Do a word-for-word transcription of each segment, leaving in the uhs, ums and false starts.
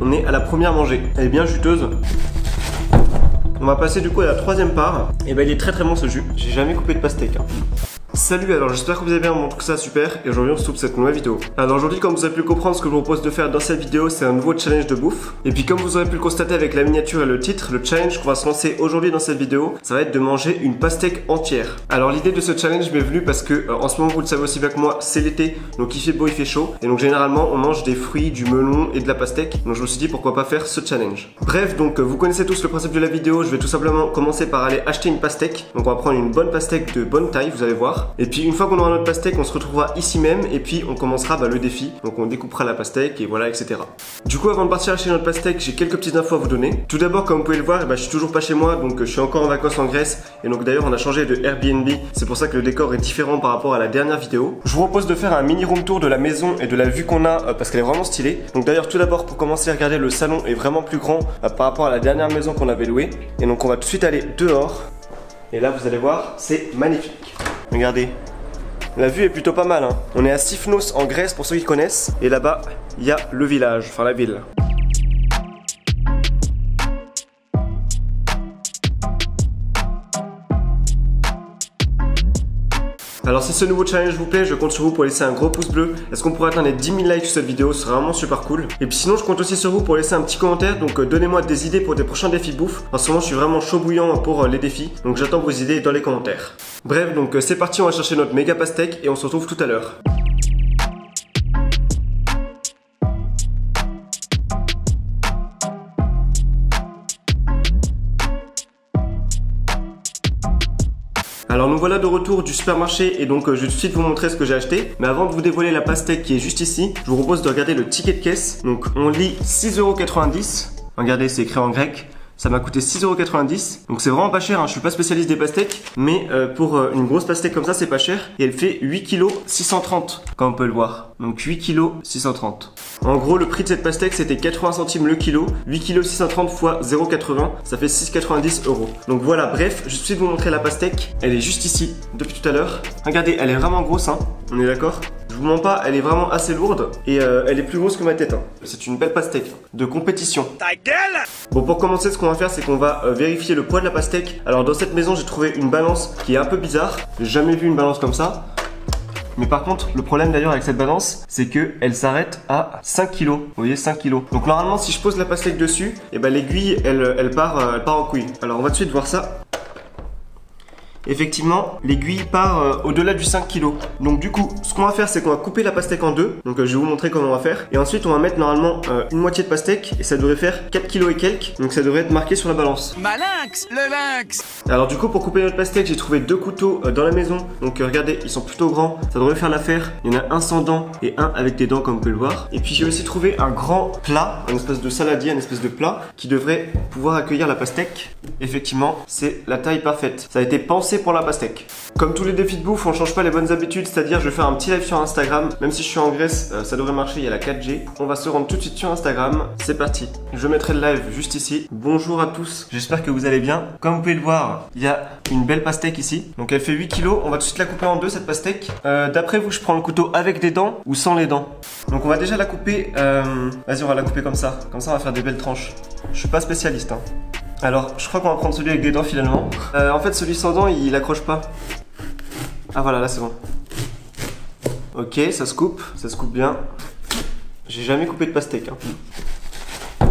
On est à la première mangée. Elle est bien juteuse. On va passer du coup à la troisième part. Et ben il est très très bon ce jus. J'ai jamais coupé de pastèque. Hein. Salut, alors j'espère que vous avez bien, on trouve ça super et aujourd'hui on se retrouve pour cette nouvelle vidéo. Alors aujourd'hui, comme vous avez pu le comprendre, ce que je vous propose de faire dans cette vidéo, c'est un nouveau challenge de bouffe. Et puis comme vous aurez pu le constater avec la miniature et le titre, le challenge qu'on va se lancer aujourd'hui dans cette vidéo, ça va être de manger une pastèque entière. Alors l'idée de ce challenge m'est venue parce que euh, en ce moment, vous le savez aussi bien que moi, c'est l'été, donc il fait beau, il fait chaud, et donc généralement on mange des fruits, du melon et de la pastèque. Donc je me suis dit pourquoi pas faire ce challenge. Bref, donc euh, vous connaissez tous le principe de la vidéo, je vais tout simplement commencer par aller acheter une pastèque. Donc on va prendre une bonne pastèque de bonne taille, vous allez voir. Et puis une fois qu'on aura notre pastèque, on se retrouvera ici même et puis on commencera bah, le défi. Donc on découpera la pastèque et voilà, et cetera. Du coup, avant de partir acheter notre pastèque, j'ai quelques petites infos à vous donner. Tout d'abord, comme vous pouvez le voir, eh ben, je suis toujours pas chez moi, donc je suis encore en vacances en Grèce. Et donc d'ailleurs, on a changé de Airbnb. C'est pour ça que le décor est différent par rapport à la dernière vidéo. Je vous propose de faire un mini room tour de la maison et de la vue qu'on a euh, parce qu'elle est vraiment stylée. Donc d'ailleurs, tout d'abord, pour commencer, regardez, le salon est vraiment plus grand euh, par rapport à la dernière maison qu'on avait louée. Et donc on va tout de suite aller dehors. Et là, vous allez voir, c'est magnifique. Regardez, la vue est plutôt pas mal, hein. On est à Sifnos en Grèce pour ceux qui connaissent. Et là-bas, il y a le village, enfin la ville. Alors si ce nouveau challenge vous plaît, je compte sur vous pour laisser un gros pouce bleu. Est-ce qu'on pourrait atteindre les dix mille likes sur cette vidéo? Ce serait vraiment super cool. Et puis sinon, je compte aussi sur vous pour laisser un petit commentaire. Donc euh, donnez-moi des idées pour des prochains défis bouffe. En ce moment, je suis vraiment chaud bouillant pour euh, les défis. Donc j'attends vos idées dans les commentaires. Bref, donc euh, c'est parti, on va chercher notre méga pastèque et on se retrouve tout à l'heure. Alors nous voilà de retour du supermarché et donc euh, je vais tout de suite vous montrer ce que j'ai acheté. Mais avant de vous dévoiler la pastèque qui est juste ici, je vous propose de regarder le ticket de caisse. Donc on lit six euros quatre-vingt-dix. Regardez, c'est écrit en grec. Ça m'a coûté six euros quatre-vingt-dix. Donc c'est vraiment pas cher, hein. Je suis pas spécialiste des pastèques, mais euh, pour euh, une grosse pastèque comme ça, c'est pas cher. Et elle fait huit kilos six cent trente, comme on peut le voir. Donc huit kilos six cent trente. En gros, le prix de cette pastèque, c'était quatre-vingts centimes le kilo. huit kilos six cent trente fois zéro virgule quatre-vingts, ça fait six virgule quatre-vingt-dix euros. Donc voilà, bref, je vais tout de suite vous montrer la pastèque. Elle est juste ici, depuis tout à l'heure. Regardez, elle est vraiment grosse, hein. On est d'accord? Je vous mens pas, elle est vraiment assez lourde et euh, elle est plus grosse que ma tête, hein. C'est une belle pastèque de compétition. Ta gueule! Bon, pour commencer, ce qu'on va faire, c'est qu'on va euh, vérifier le poids de la pastèque. Alors dans cette maison, j'ai trouvé une balance qui est un peu bizarre. J'ai jamais vu une balance comme ça. Mais par contre, le problème d'ailleurs avec cette balance, c'est que elle s'arrête à cinq kilos. Vous voyez, cinq kilos. Donc normalement, si je pose la pastèque dessus, et ben l'aiguille, elle, elle, part, euh, elle part en couille. Alors on va tout de suite voir ça. Effectivement, l'aiguille part euh, au-delà du cinq kilos. Donc du coup, ce qu'on va faire, c'est qu'on va couper la pastèque en deux. Donc euh, je vais vous montrer comment on va faire. Et ensuite, on va mettre normalement euh, une moitié de pastèque. Et ça devrait faire quatre kilos et quelques. Donc ça devrait être marqué sur la balance. Ma lynx, le lynx. Alors du coup, pour couper notre pastèque, j'ai trouvé deux couteaux euh, dans la maison. Donc euh, regardez, ils sont plutôt grands. Ça devrait faire l'affaire. Il y en a un sans dents et un avec des dents, comme vous pouvez le voir. Et puis j'ai aussi trouvé un grand plat, un espèce de saladier, un espèce de plat, qui devrait pouvoir accueillir la pastèque. Effectivement, c'est la taille parfaite. Ça a été pensé pour la pastèque. Comme tous les défis de bouffe, on change pas les bonnes habitudes, c'est-à-dire je vais faire un petit live sur Instagram, même si je suis en Grèce, euh, ça devrait marcher, il y a la quatre G. On va se rendre tout de suite sur Instagram, c'est parti. Je mettrai le live juste ici. Bonjour à tous, j'espère que vous allez bien. Comme vous pouvez le voir, il y a une belle pastèque ici, donc elle fait huit kilos, on va tout de suite la couper en deux cette pastèque. Euh, D'après vous, je prends le couteau avec des dents ou sans les dents? Donc on va déjà la couper, euh... vas-y on va la couper comme ça, comme ça on va faire des belles tranches. Je suis pas spécialiste, hein. Alors, je crois qu'on va prendre celui avec des dents finalement. Euh, en fait, celui sans dents, il accroche pas. Ah voilà, là c'est bon. Ok, ça se coupe, ça se coupe bien. J'ai jamais coupé de pastèque, hein.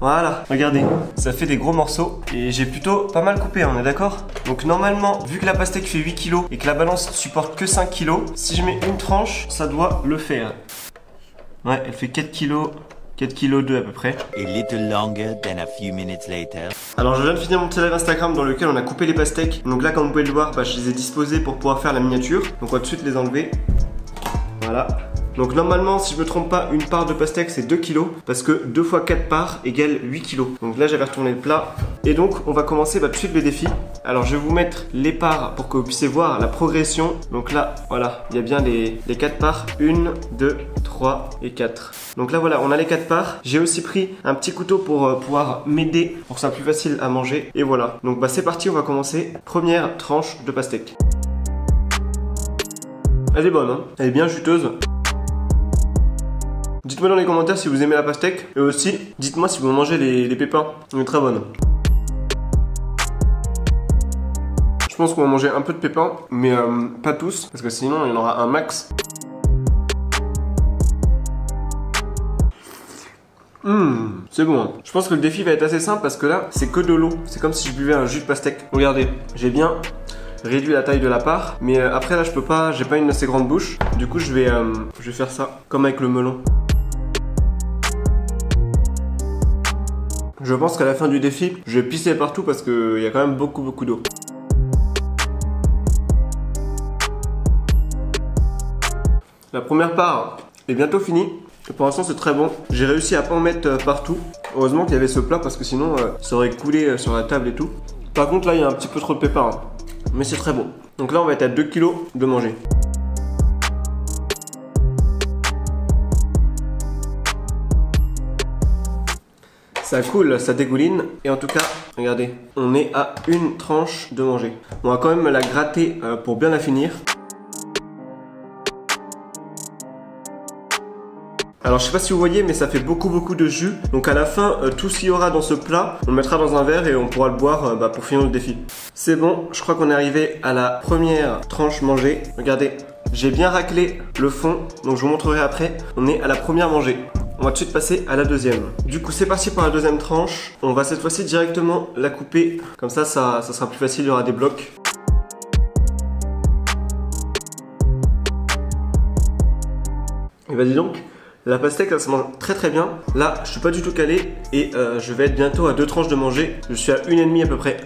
Voilà, regardez, ça fait des gros morceaux et j'ai plutôt pas mal coupé, on est d'accord? Donc normalement, vu que la pastèque fait huit kilos et que la balance supporte que cinq kilos, si je mets une tranche, ça doit le faire. Ouais, elle fait quatre kilos. quatre virgule deux kilos à peu près. A little longer than a few minutes later. Alors je viens de finir mon petit live Instagram dans lequel on a coupé les pastèques. Donc là, comme vous pouvez le voir, bah, je les ai disposées pour pouvoir faire la miniature. Donc on va tout de suite les enlever. Voilà. Donc normalement, si je me trompe pas, une part de pastèque c'est deux kilos. Parce que deux fois quatre parts égale huit kilos. Donc là, j'avais retourné le plat. Et donc on va commencer bah, tout de suite le défi. Alors je vais vous mettre les parts pour que vous puissiez voir la progression. Donc là, voilà, il y a bien les, les quatre parts. un, deux, trois et quatre. Donc là voilà, on a les quatre parts. J'ai aussi pris un petit couteau pour euh, pouvoir m'aider, pour que ça soit plus facile à manger. Et voilà, donc bah c'est parti, on va commencer. Première tranche de pastèque. Elle est bonne, hein, elle est bien juteuse. Dites-moi dans les commentaires si vous aimez la pastèque. Et aussi, dites-moi si vous mangez les, les pépins. Elle est très bonne. Je pense qu'on va manger un peu de pépins, mais euh, pas tous, parce que sinon il y en aura un max. Mmh, c'est bon, hein. Je pense que le défi va être assez simple parce que là, c'est que de l'eau. C'est comme si je buvais un jus de pastèque. Regardez, j'ai bien réduit la taille de la part, mais euh, après là, je peux pas, j'ai pas une assez grande bouche. Du coup, je vais, euh, je vais faire ça, comme avec le melon. Je pense qu'à la fin du défi, je vais pisser partout parce qu'il y a quand même beaucoup, beaucoup d'eau. La première part est bientôt finie. Pour l'instant c'est très bon, j'ai réussi à pas en mettre partout. Heureusement qu'il y avait ce plat parce que sinon euh, ça aurait coulé sur la table et tout. Par contre là il y a un petit peu trop de pépins, hein. Mais c'est très bon. Donc là on va être à deux kilos de manger. Ça coule, ça dégouline. Et en tout cas, regardez, on est à une tranche de manger. On va quand même la gratter euh, pour bien la finir. Alors je sais pas si vous voyez mais ça fait beaucoup beaucoup de jus. Donc à la fin euh, tout ce qu'il y aura dans ce plat, on le mettra dans un verre et on pourra le boire euh, bah, pour finir le défi. C'est bon, je crois qu'on est arrivé à la première tranche mangée. Regardez, j'ai bien raclé le fond, donc je vous montrerai après. On est à la première mangée. On va tout de suite passer à la deuxième. Du coup c'est parti pour la deuxième tranche. On va cette fois-ci directement la couper. Comme ça, ça, ça sera plus facile, il y aura des blocs. Et bah dis donc, la pastèque, ça se mange très très bien. Là, je suis pas du tout calé et euh, je vais être bientôt à deux tranches de manger. Je suis à une et demie à peu près.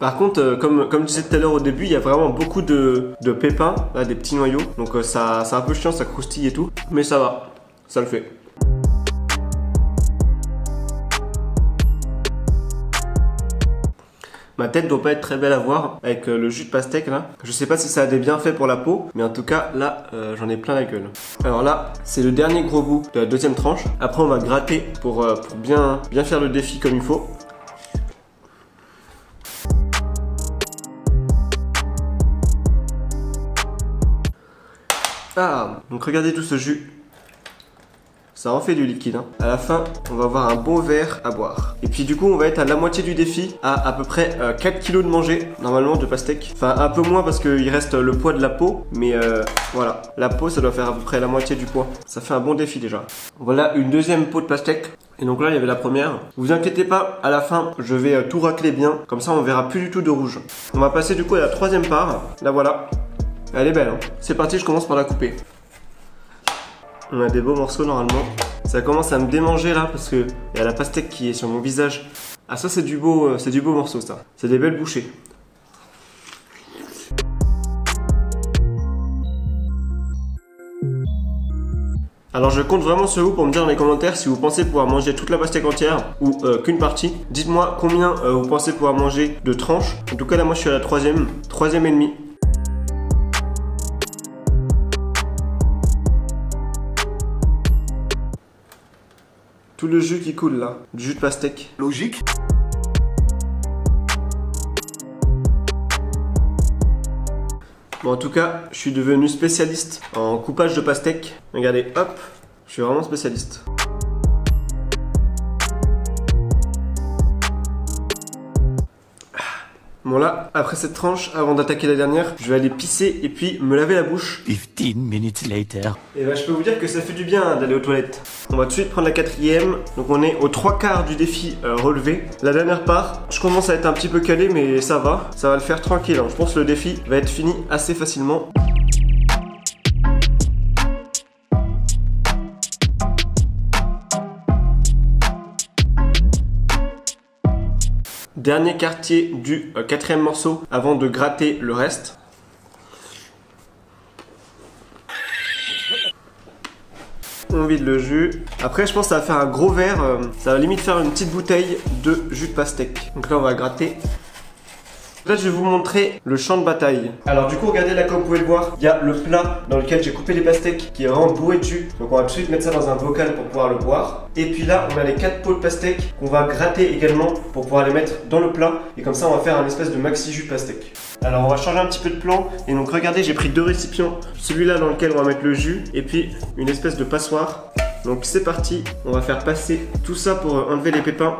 Par contre, euh, comme, comme je disais tout à l'heure au début, il y a vraiment beaucoup de, de pépins, là, des petits noyaux. Donc euh, ça, c'est un peu chiant, ça croustille et tout. Mais ça va, ça le fait. Ma tête doit pas être très belle à voir avec le jus de pastèque là. Je sais pas si ça a des bienfaits pour la peau, mais en tout cas là euh, j'en ai plein la gueule. Alors là c'est le dernier gros bout de la deuxième tranche. Après on va gratter pour, euh, pour bien, bien faire le défi comme il faut. Ah, donc regardez tout ce jus. Ça en fait du liquide, hein. À la fin, on va avoir un bon verre à boire. Et puis du coup, on va être à la moitié du défi, à à peu près euh, quatre kilos de manger, normalement, de pastèque. Enfin, un peu moins parce qu'il reste le poids de la peau, mais euh, voilà. La peau, ça doit faire à peu près la moitié du poids. Ça fait un bon défi déjà. Voilà une deuxième peau de pastèque. Et donc là, il y avait la première. Vous inquiétez pas, à la fin, je vais euh, tout racler bien. Comme ça, on verra plus du tout de rouge. On va passer du coup à la troisième part. Là, voilà. Elle est belle, hein. C'est parti, je commence par la couper. On a des beaux morceaux normalement. Ça commence à me démanger là parce que il y a la pastèque qui est sur mon visage. Ah ça c'est du beau, c'est du beau morceau ça. C'est des belles bouchées. Alors je compte vraiment sur vous pour me dire dans les commentaires si vous pensez pouvoir manger toute la pastèque entière ou euh, qu'une partie. Dites-moi combien euh, vous pensez pouvoir manger de tranches. En tout cas là moi je suis à la troisième, troisième et demie. Tout le jus qui coule là, du jus de pastèque. Logique. Bon en tout cas, je suis devenu spécialiste en coupage de pastèque. Regardez, hop, je suis vraiment spécialiste. Bon là, après cette tranche, avant d'attaquer la dernière, je vais aller pisser et puis me laver la bouche. quinze minutes later. Et bah je peux vous dire que ça fait du bien hein, d'aller aux toilettes. On va tout de suite prendre la quatrième. Donc on est aux trois quarts du défi euh, relevé. La dernière part, je commence à être un petit peu calé mais ça va. Ça va le faire tranquille, hein. Je pense que le défi va être fini assez facilement. Dernier quartier du euh, quatrième morceau avant de gratter le reste. On vide le jus. Après je pense que ça va faire un gros verre. Euh, ça va limite faire une petite bouteille de jus de pastèque. Donc là on va gratter. Là, je vais vous montrer le champ de bataille. Alors du coup, regardez là, comme vous pouvez le voir, il y a le plat dans lequel j'ai coupé les pastèques qui est vraiment bourré de jus. Donc on va tout de suite mettre ça dans un bocal pour pouvoir le boire. Et puis là, on a les quatre pots de pastèques qu'on va gratter également pour pouvoir les mettre dans le plat. Et comme ça, on va faire un espèce de maxi jus pastèque. Alors on va changer un petit peu de plan. Et donc regardez, j'ai pris deux récipients. Celui-là dans lequel on va mettre le jus et puis une espèce de passoire. Donc c'est parti, on va faire passer tout ça pour enlever les pépins.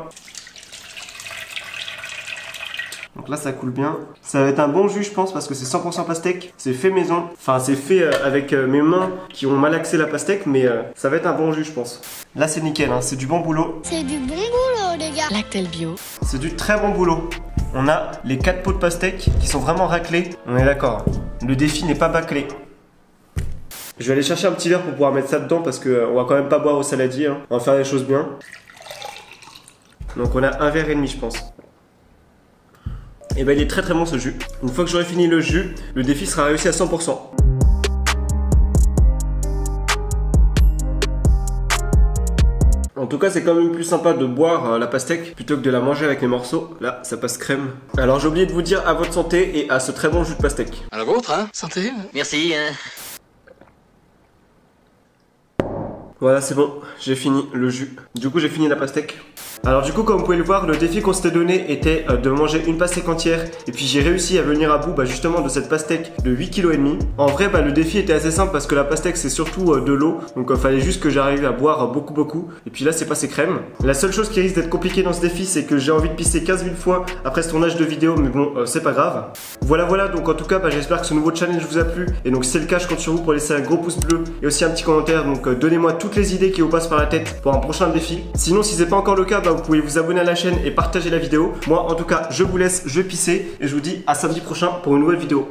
Donc là ça coule bien, ça va être un bon jus je pense parce que c'est cent pour cent pastèque, c'est fait maison, enfin c'est fait euh, avec euh, mes mains qui ont malaxé la pastèque mais euh, ça va être un bon jus je pense. Là c'est nickel, hein. C'est du bon boulot. C'est du bon boulot les gars. Lactel bio. C'est du très bon boulot. On a les quatre pots de pastèque qui sont vraiment raclés, on est d'accord, le défi n'est pas bâclé. Je vais aller chercher un petit verre pour pouvoir mettre ça dedans parce qu'on euh, va quand même pas boire au saladier, hein. On va faire les choses bien. Donc on a un verre et demi je pense. Et eh ben il est très très bon ce jus. Une fois que j'aurai fini le jus, le défi sera réussi à cent pour cent. En tout cas c'est quand même plus sympa de boire euh, la pastèque plutôt que de la manger avec les morceaux. Là ça passe crème. Alors j'ai oublié de vous dire à votre santé et à ce très bon jus de pastèque. À la vôtre hein. Santé. Merci hein. Voilà c'est bon, j'ai fini le jus. Du coup j'ai fini la pastèque. Alors du coup comme vous pouvez le voir, le défi qu'on s'était donné était euh, de manger une pastèque entière. Et puis j'ai réussi à venir à bout bah, justement de cette pastèque de huit virgule cinq kilos. En vrai bah, le défi était assez simple parce que la pastèque c'est surtout euh, de l'eau. Donc il euh, fallait juste que j'arrive à boire euh, beaucoup beaucoup. Et puis là c'est passé crème. La seule chose qui risque d'être compliquée dans ce défi c'est que j'ai envie de pisser quinze mille fois après ce tournage de vidéo. Mais bon euh, c'est pas grave. Voilà voilà, donc en tout cas bah, j'espère que ce nouveau challenge vous a plu. Et donc si c'est le cas je compte sur vous pour laisser un gros pouce bleu. Et aussi un petit commentaire. Donc euh, donnez-moi toutes les idées qui vous passent par la tête pour un prochain défi. Sinon si c'est pas encore le cas bah, vous pouvez vous abonner à la chaîne et partager la vidéo. Moi en tout cas je vous laisse, je vais pisser et je vous dis à samedi prochain pour une nouvelle vidéo.